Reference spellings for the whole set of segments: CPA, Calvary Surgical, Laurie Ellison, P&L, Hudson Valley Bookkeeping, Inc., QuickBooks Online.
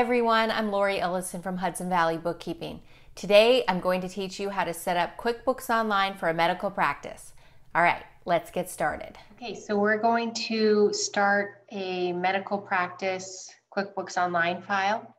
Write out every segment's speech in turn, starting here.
everyone, I'm Laurie Ellison from Hudson Valley Bookkeeping. Today I'm going to teach you how to set up QuickBooks Online for a medical practice. All right, let's get started. Okay, so we're going to start a medical practice QuickBooks Online file.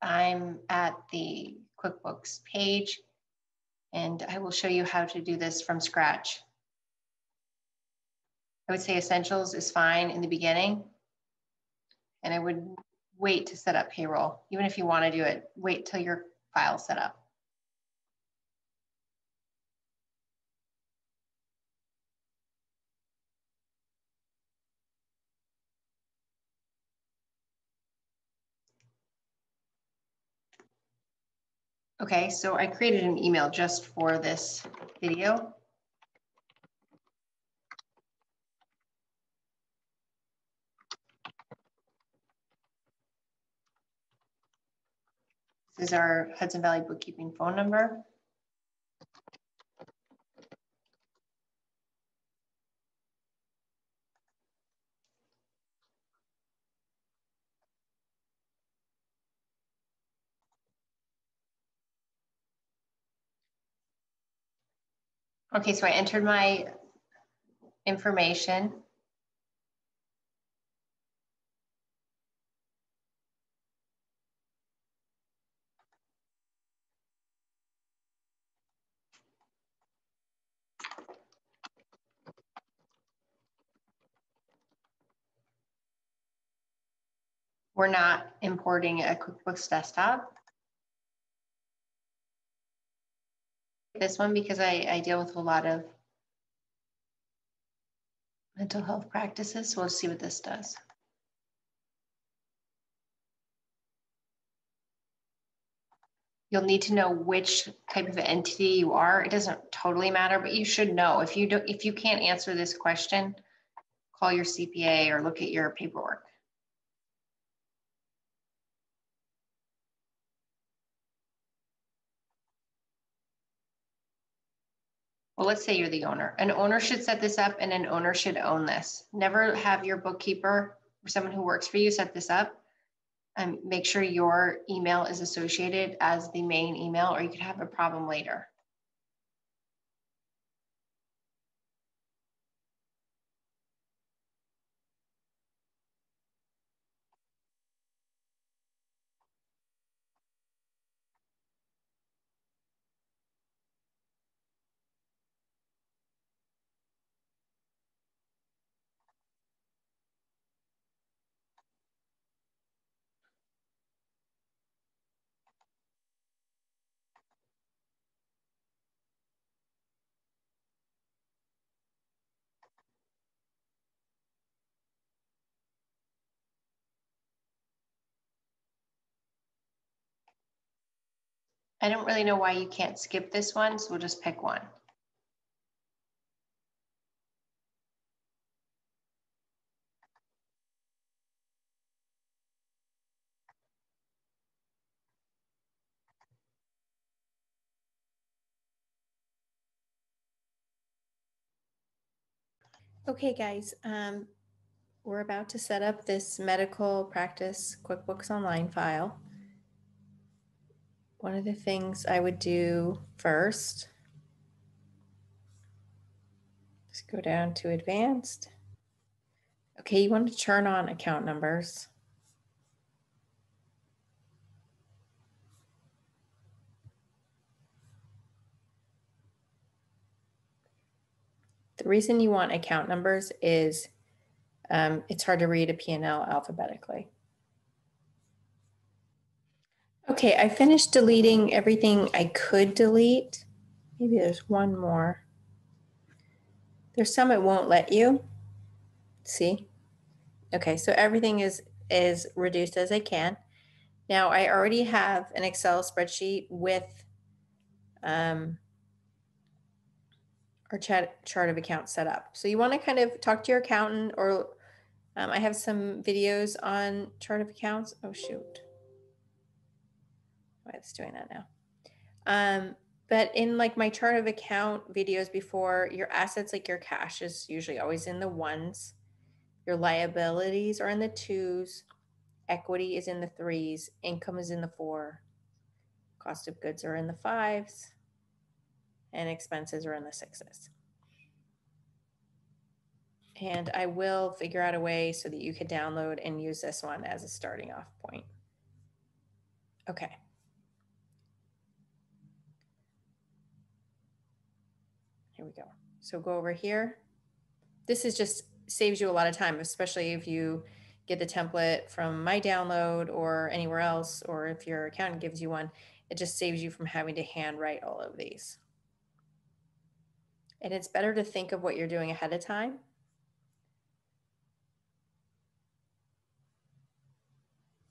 I'm at the QuickBooks page and I will show you how to do this from scratch. I would say Essentials is fine in the beginning, and I would wait to set up payroll. Even if you want to do it, wait till your file's set up. Okay, so I created an email just for this video. This is our Hudson Valley Bookkeeping phone number. Okay, so I entered my information. We're not importing a QuickBooks desktop. This one, because I deal with a lot of mental health practices, so we'll see what this does. You'll need to know which type of entity you are. It doesn't totally matter, but you should know. If you can't answer this question, call your CPA or look at your paperwork. Well, let's say you're the owner. An owner should set this up and an owner should own this. Never have your bookkeeper or someone who works for you set this up. Make sure your email is associated as the main email, or you could have a problem later. I don't really know why you can't skip this one, so we'll just pick one. Okay guys, we're about to set up this medical practice QuickBooks Online file. One of the things I would do first, just go down to advanced. Okay, you want to turn on account numbers. The reason you want account numbers is it's hard to read a P&L alphabetically. Okay, I finished deleting everything I could delete. Maybe there's one more. There's some it won't let you. See? Okay, so everything is reduced as I can. Now I already have an Excel spreadsheet with our chart of accounts set up. So you want to kind of talk to your accountant, or I have some videos on chart of accounts. Oh shoot. Why it's doing that now. But in like my chart of account videos before, your assets, like your cash, is usually always in the ones. Your liabilities are in the twos. Equity is in the 3s, income is in the 4, cost of goods are in the 5s, and expenses are in the 6s. And I will figure out a way so that you could download and use this one as a starting off point. Okay. Here we go. So go over here. This is just saves you a lot of time, especially if you get the template from my download or anywhere else, or if your accountant gives you one, it just saves you from having to handwrite all of these. And it's better to think of what you're doing ahead of time.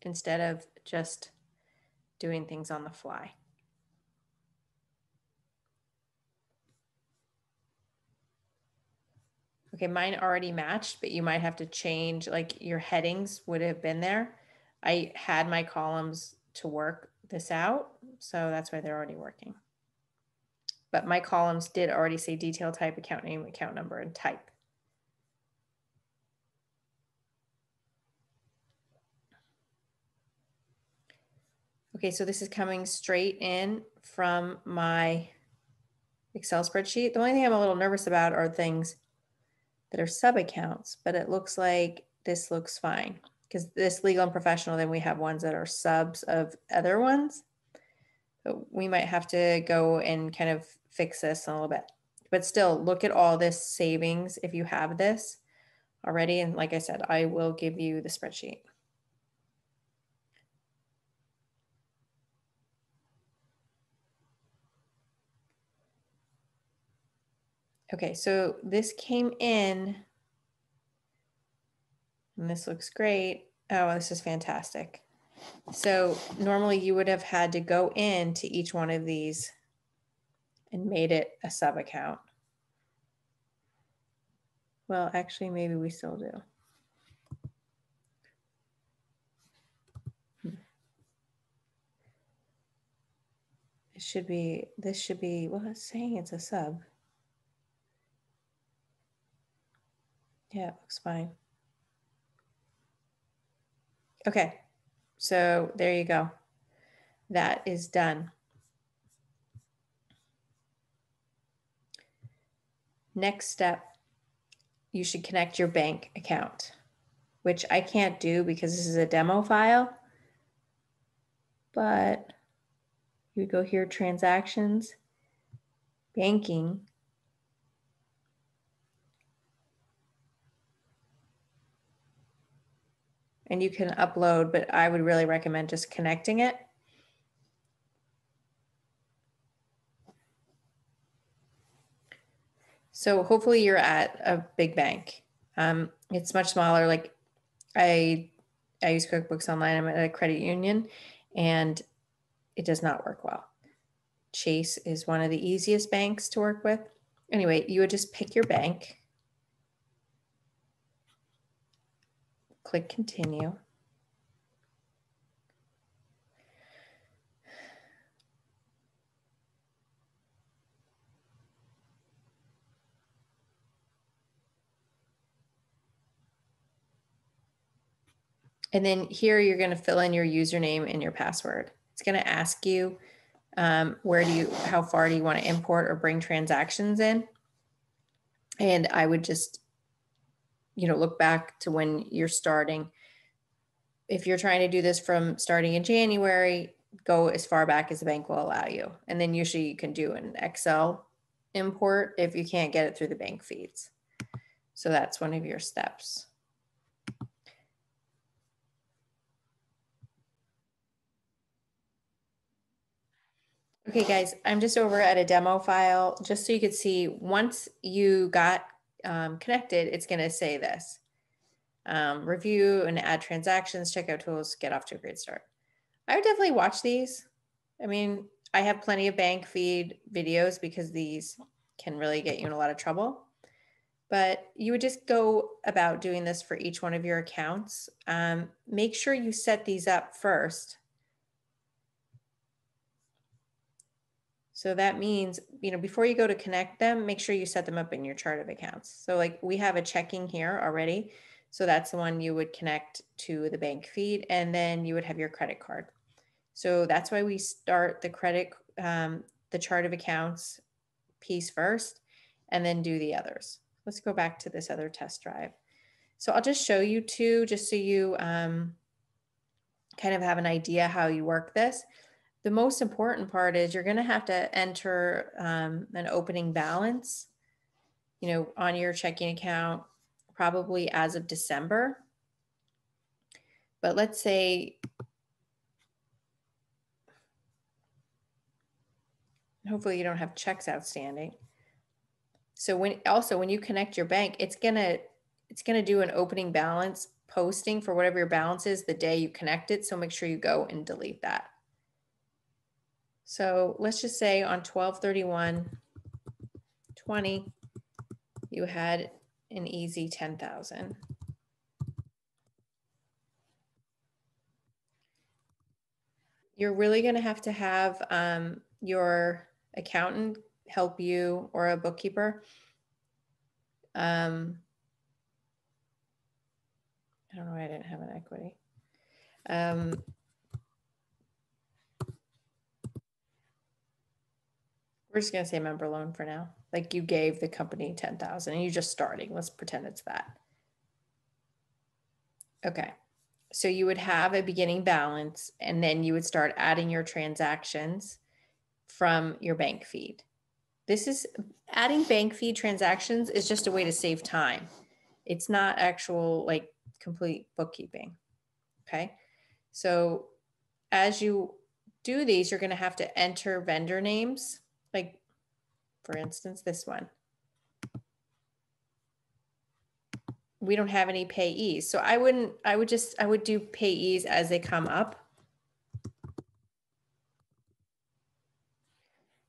Instead of just doing things on the fly. Okay, mine already matched, but you might have to change, like your headings would have been there. I had my columns to work this out, so that's why they're already working. But my columns did already say detail type, account name, account number, and type. Okay, so this is coming straight in from my Excel spreadsheet. The only thing I'm a little nervous about are things that are sub-accounts, but it looks like this looks fine because this legal and professional, then we have ones that are subs of other ones. But we might have to go and kind of fix this in a little bit. But still, look at all this savings if you have this already. And like I said, I will give you the spreadsheet. Okay, so this came in and this looks great. Oh, this is fantastic. So normally you would have had to go into each one of these and made it a sub account. Well, actually, maybe we still do. It should be, this should be, well, it's saying it's a sub. Yeah, it looks fine. Okay, so there you go. That is done. Next step, you should connect your bank account, which I can't do because this is a demo file, but you go here, transactions, banking, and you can upload, but I would really recommend just connecting it. So hopefully you're at a big bank. It's much smaller. Like I use QuickBooks Online. I'm at a credit union and it does not work well. Chase is one of the easiest banks to work with. Anyway, you would just pick your bank. Click continue. And then here you're going to fill in your username and your password. It's going to ask you how far do you want to import or bring transactions in? And I would just look back to when you're starting. If you're trying to do this from starting in January, go as far back as the bank will allow you. And then usually you can do an Excel import if you can't get it through the bank feeds. So that's one of your steps. Okay, guys, I'm just over at a demo file just so you could see once you got connected, it's going to say this. Review and add transactions, checkout tools, get off to a great start. I would definitely watch these. I mean, I have plenty of bank feed videos because these can really get you in a lot of trouble. But you would just go about doing this for each one of your accounts. Make sure you set these up first. So that means, before you go to connect them, make sure you set them up in your chart of accounts. So like we have a checking here already. So that's the one you would connect to the bank feed, and then you would have your credit card. So that's why we start the credit, the chart of accounts piece first, and then do the others. Let's go back to this other test drive. So I'll just show you two, just so you kind of have an idea how you work this. The most important part is you're going to have to enter an opening balance, you know, on your checking account, probably as of December. But let's say, hopefully you don't have checks outstanding. So when you connect your bank, it's gonna do an opening balance posting for whatever your balance is the day you connect it. So make sure you go and delete that. So let's just say on 12/31/20, you had an easy 10,000. You're really gonna have to have your accountant help you, or a bookkeeper. I don't know why I didn't have an equity. We're just gonna say member loan for now. Like, you gave the company 10,000 and you're just starting. Let's pretend it's that. Okay, so you would have a beginning balance, and then you would start adding your transactions from your bank feed. This is adding bank feed transactions is just a way to save time. It's not actual like complete bookkeeping. Okay, so as you do these, you're going to have to enter vendor names. Like, for instance, this one. We don't have any payees, so I would do payees as they come up.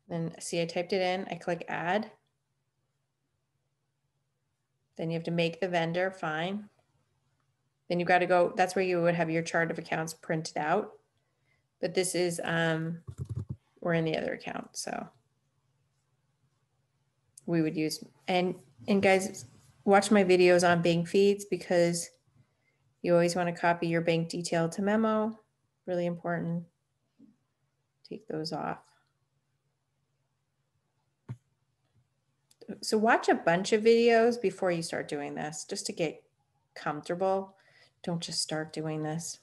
Then see, I typed it in, I click add. Then you have to make the vendor, fine. Then you've got to go, that's where you would have your chart of accounts printed out. But this is, we're in the other account, so we would use, and guys, watch my videos on bank feeds, because you always want to copy your bank detail to memo, really important. Take those off. So watch a bunch of videos before you start doing this, just to get comfortable. Don't just start doing this.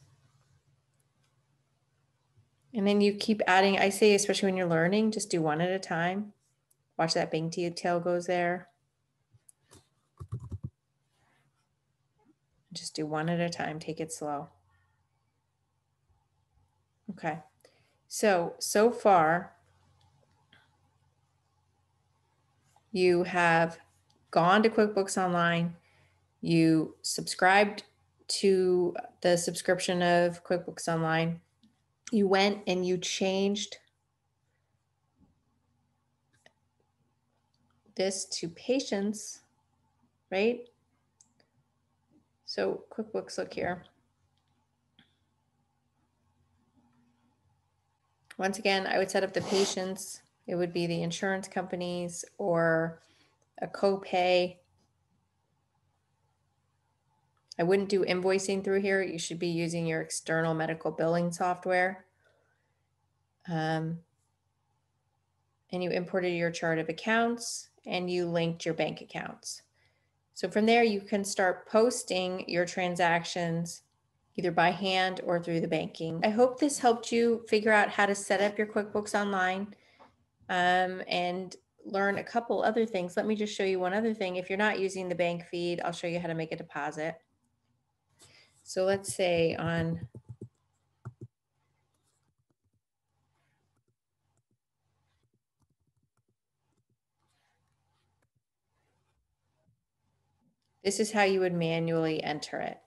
And then you keep adding, I say, especially when you're learning, just do one at a time. Watch that bank detail goes there. Just do one at a time, take it slow. Okay, so far, you have gone to QuickBooks Online, you subscribed to the subscription of QuickBooks Online, you went and you changed this to patients, right? So QuickBooks, look here. Once again, I would set up the patients. It would be the insurance companies or a copay. I wouldn't do invoicing through here. You should be using your external medical billing software. And you imported your chart of accounts and you linked your bank accounts. So from there, you can start posting your transactions either by hand or through the banking. I hope this helped you figure out how to set up your QuickBooks Online. And learn a couple other things. Let me just show you one other thing. If you're not using the bank feed, I'll show you how to make a deposit. So let's say on This is how you would manually enter it.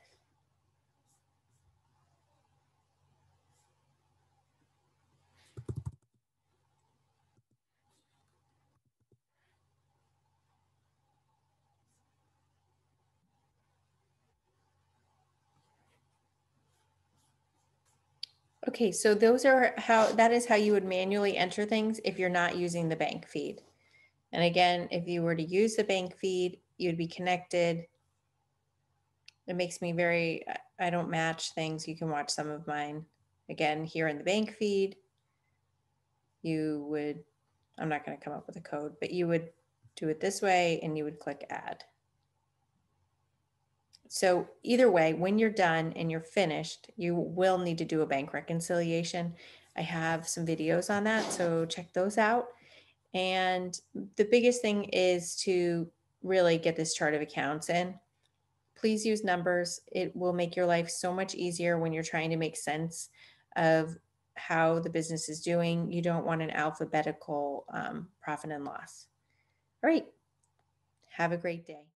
Okay, so those are that is how you would manually enter things if you're not using the bank feed. And again, if you were to use the bank feed, you'd be connected It makes me very, I don't match things. You can watch some of mine again here in the bank feed. You would, I'm not going to come up with a code, but you would do it this way and you would click add. So either way, when you're done and you're finished, you will need to do a bank reconciliation. I have some videos on that, so check those out. And the biggest thing is to really get this chart of accounts in. Please use numbers. It will make your life so much easier when you're trying to make sense of how the business is doing. You don't want an alphabetical profit and loss. All right. Have a great day.